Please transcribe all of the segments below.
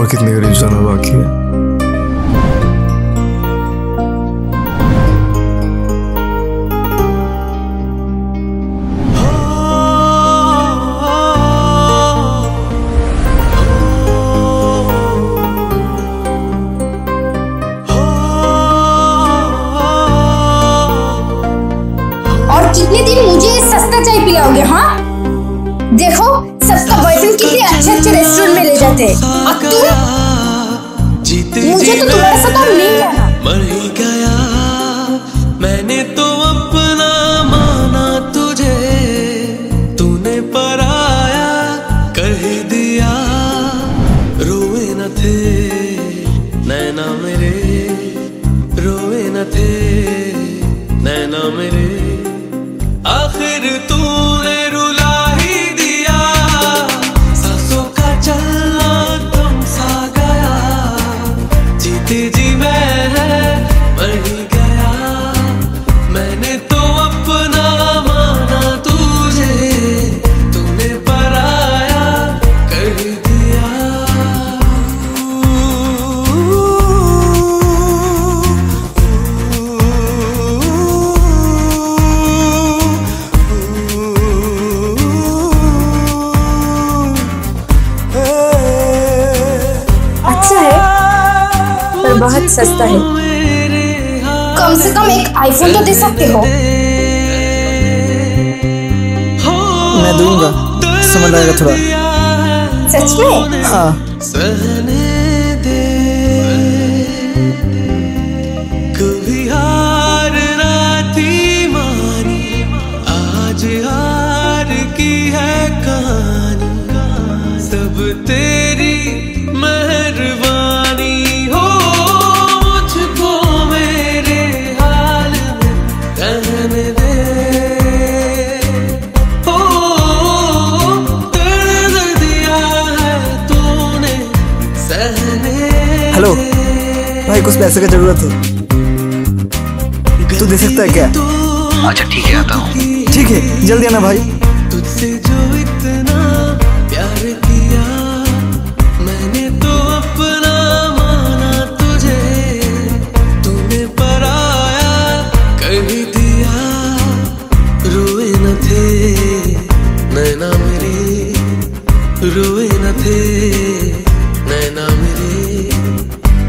और कितने करीब जाना बाकी है। और कितने दिन मुझे सस्ता चाय पिलाओगे? हाँ देखो, सबका बॉयफ्रेंड कितने अच्छे अच्छे रेस्टोरेंट में ले जाते हैं। अब तुम, मुझे तो तुम्हारा सा काम नहीं करना। मर ही गया, मैंने तो अपना माना तुझे, तूने पराया कर ही दिया। रोए न थे नैना मेरे, रोए न थे नैना मेरे, आखिर तूने रुला ही दिया। सांसों का चलना तुम सा गया, जीते जी मैं मर ही गया। मैंने तो अपना माना तुझे, तूने पराया कर दिया। बहुत सस्ता है, कम से कम एक आईफोन तो दे सकते हो। मैं दूंगा, समझ आएगा थोड़ा। सच में? हाँ। कभी हार राती मानी, आज हार की है कहानी, सब तेरी मेहरबानी। हो हेलो भाई, कुछ पैसे की जरूरत है, तू दे सकता है क्या? अच्छा ठीक है, आता हूँ। ठीक है, जल्दी आना भाई। तुझसे जो इतना प्यार किया, मैंने तो अपना माना तुझे, तूने पराया कर दिया। रोए न थे नैना मेरे, रोए न थे नैना मेरे,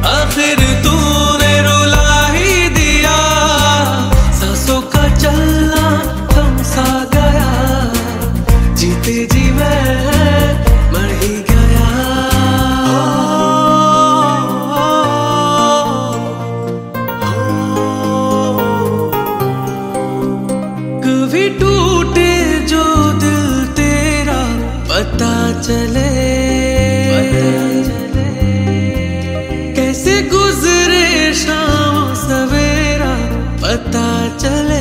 आखिर तूने रुला ही दिया। सांसों का चलना थम सा गया, जीते जी मैं मर ही गया। कभी टूटे जो दिल तेरा, पता चले कैसे गुजरे शाम सवेरा, पता चले।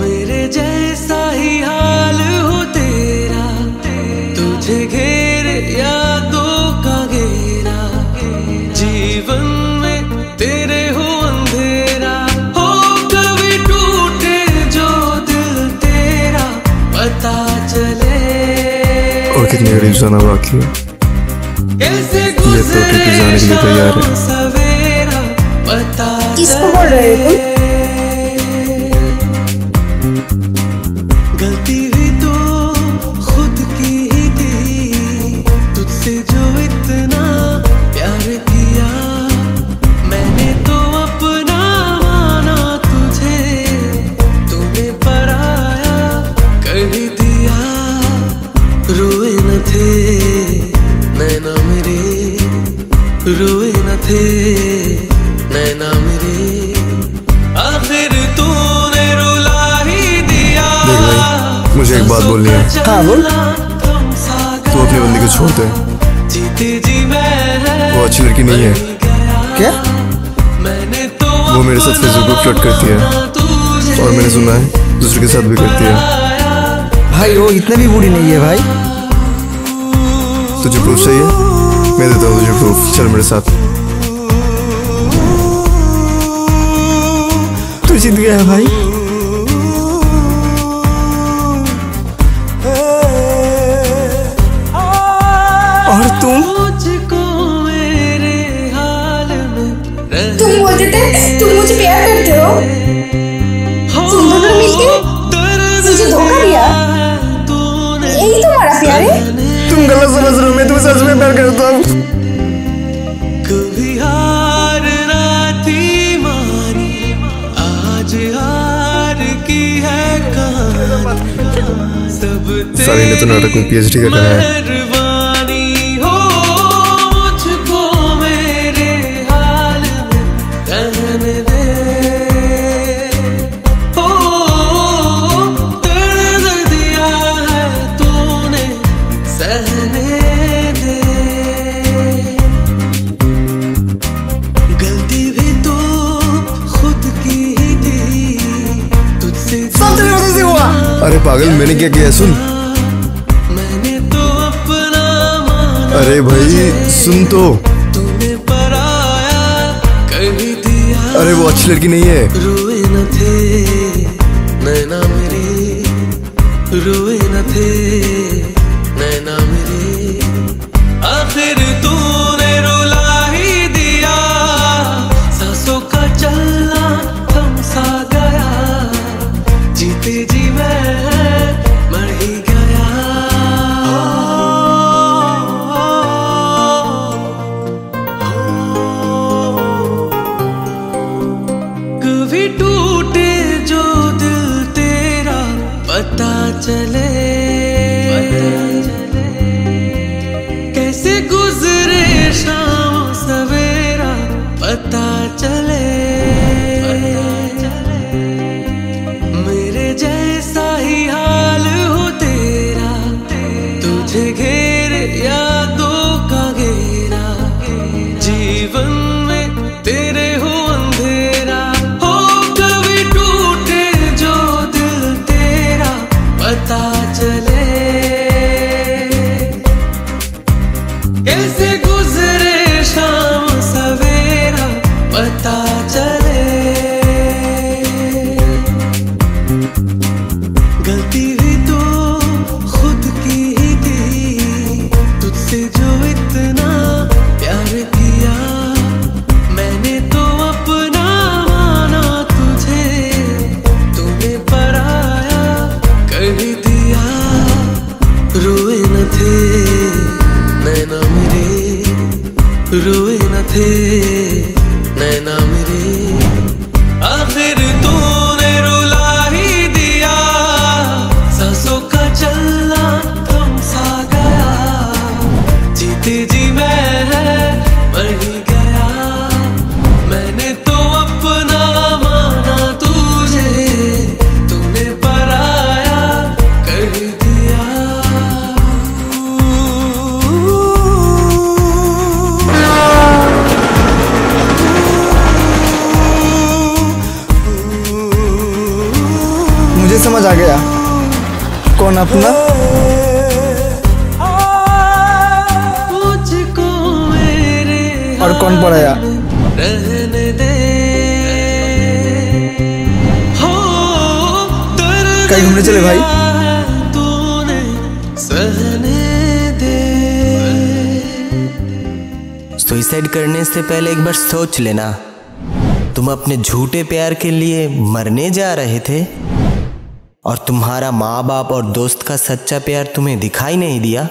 मेरे जैसा ही हाल हो तेरा, तुझे घेरे यादों का घेरा, जीवन में तेरे हो अंधेरा। हो कभी टूटे जो दिल तेरा, पता चले। और कितने करीब जाना बाकी है। ये तो जाने के लिए तैयार है। किसको बोल रहे हो? गलती भी तो खुद की ही थी, तुझसे जो इतना प्यार किया, मैंने तो अपना माना तुझे, तूने पराया कर दिया। रोए न थे नैना मेरे, रोए न थे नैना मेरे, आखिर तूने रुला ही दिया। मुझे एक बात बोलनी है। हाँ बोल। तू अपनी बंदी को छोड़ दे, वो अच्छी लड़की नहीं है। क्या? वो मेरे साथ फेसबुक पर फ्लर्ट करती है, और मैंने सुना है दूसरे के साथ भी करती है। भाई वो इतने भी बुरी नहीं है। भाई तुझे प्रूफ चाहिए? मैं देता हूँ तुझे प्रूफ, चल मेरे साथ। तू जीत गया है भाई। देता है, तुम मुझे प्यार करते हो। तुम दोनों मिलके मुझे धोखा दिया, यही तुम्हारा प्यार है? तुम गलत समझ रहे हो, मैं तुम्हें सच में प्यार करता हूँ। सारी ने तो नाटक में पीएचडी कर रहा है। अरे पागल, मैंने क्या किया? सुन, मैंने तो अपना माना। अरे भाई सुन तो, तूने पराया कर दिया। अरे वो अच्छी लड़की नहीं है। रोए न थे नैना मेरे, रोए न थे नैना मेरे, आखिर तूने रुला ही दिया। सांसों का चलना थम सा गया, जीते जी मैं टूटे जो दिल तेरा पता चले, कैसे गुजरे शाम सवेरा पता चले। मेरे जैसा ही हाल हो तेरा, तुझे घेरे यादों का घेरा। जीवन में तेरे हो पता चले, कैसे गुजरे शाम सवेरा पता चले। गलती भी तो खुद की ही थी, तुझसे जो इतना प्यार किया। मैंने तो अपना माना तुझे, तुम्हें पराया कर दिया। रोए न थे नैना मेरे, रोए न थे नैना मेरे, आखिर तूने रुला ही दिया। सांसों का चलना थम सा गया, जीते जी मैं मर ही गया। मैंने तो अपना माना तुझे, तूने समझ आ गया कौन अपना। मुझको मेरे और कौन पराया। रहने दे हो, कहीं घूमने चले भाई। तूने सहने दे। सुसाइड करने से पहले एक बार सोच लेना, तुम अपने झूठे प्यार के लिए मरने जा रहे थे और तुम्हारा माँ बाप और दोस्त का सच्चा प्यार तुम्हें दिखाई नहीं दिया।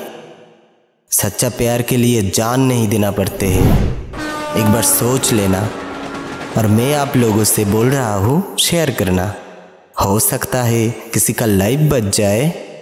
सच्चा प्यार के लिए जान नहीं देना पड़ते हैं, एक बार सोच लेना। और मैं आप लोगों से बोल रहा हूँ, शेयर करना। हो सकता है किसी का लाइफ बच जाए।